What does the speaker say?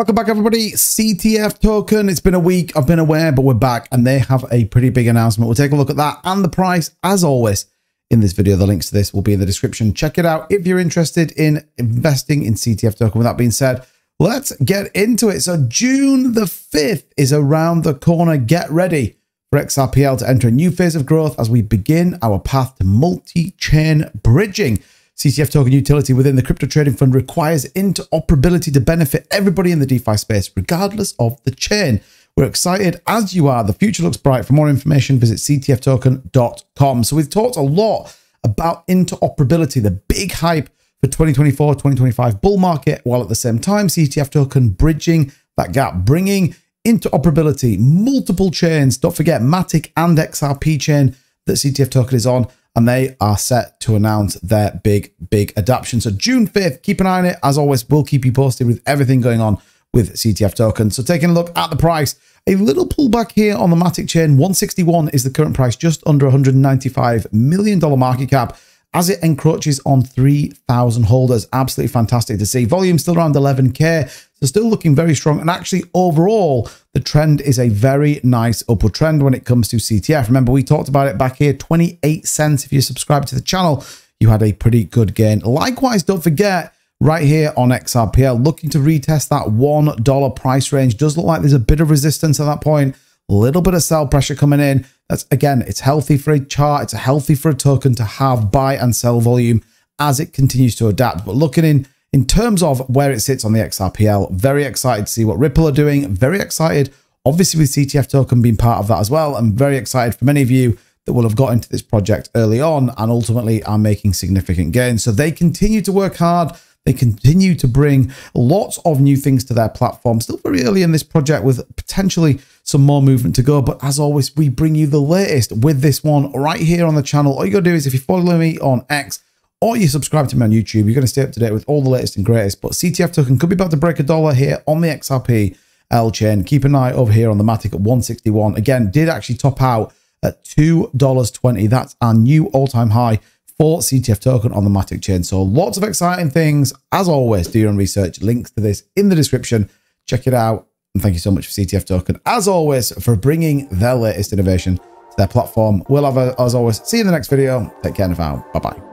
Welcome back, everybody. CTF Token. It's been a week. I've been aware, but we're back and they have a pretty big announcement. We'll take a look at that and the price as always in this video. The links to this will be in the description. Check it out if you're interested in investing in CTF Token. With that being said, let's get into it. So June the 5th is around the corner. Get ready for XRPL to enter a new phase of growth as we begin our path to multi-chain bridging. CTF token utility within the crypto trading fund requires interoperability to benefit everybody in the DeFi space, regardless of the chain. We're excited as you are. The future looks bright. For more information, visit ctftoken.com. So we've talked a lot about interoperability, the big hype for 2024, 2025 bull market, while at the same time, CTF token bridging that gap, bringing interoperability, multiple chains. Don't forget Matic and XRP chain that CTF token is on. And they are set to announce their big adoption. So June 5th, keep an eye on it. As always, we'll keep you posted with everything going on with CTF token. So taking a look at the price, a little pullback here on the Matic chain. 161 is the current price, just under $195 million market cap as it encroaches on 3,000 holders. Absolutely fantastic to see. Volume still around 11K. So still looking very strong. And actually overall, the trend is a very nice upward trend when it comes to CTF. Remember, we talked about it back here, 28 cents. If you subscribe to the channel, you had a pretty good gain. Likewise, don't forget right here on XRPL, looking to retest that $1 price range. Does look like there's a bit of resistance at that point. A little bit of sell pressure coming in. That's again, it's healthy for a chart. It's healthy for a token to have buy and sell volume as it continues to adapt. But looking in terms of where it sits on the XRPL, very excited to see what Ripple are doing. Very excited, obviously, with CTF token being part of that as well. I'm very excited for many of you that will have got into this project early on and ultimately are making significant gains. So they continue to work hard. They continue to bring lots of new things to their platform. Still very early in this project with potentially some more movement to go. But as always, we bring you the latest with this one right here on the channel. All you got to do is if you follow me on X, or you subscribe to me on YouTube, you're going to stay up to date with all the latest and greatest. But CTF token could be about to break $1 here on the XRPL chain. Keep an eye over here on the Matic at 161. Again, did actually top out at $2.20. That's our new all-time high for CTF token on the Matic chain. So lots of exciting things. As always, do your own research. Links to this in the description. Check it out. And thank you so much for CTF token, as always, for bringing their latest innovation to their platform. We'll have, as always, see you in the next video. Take care now. Bye-bye.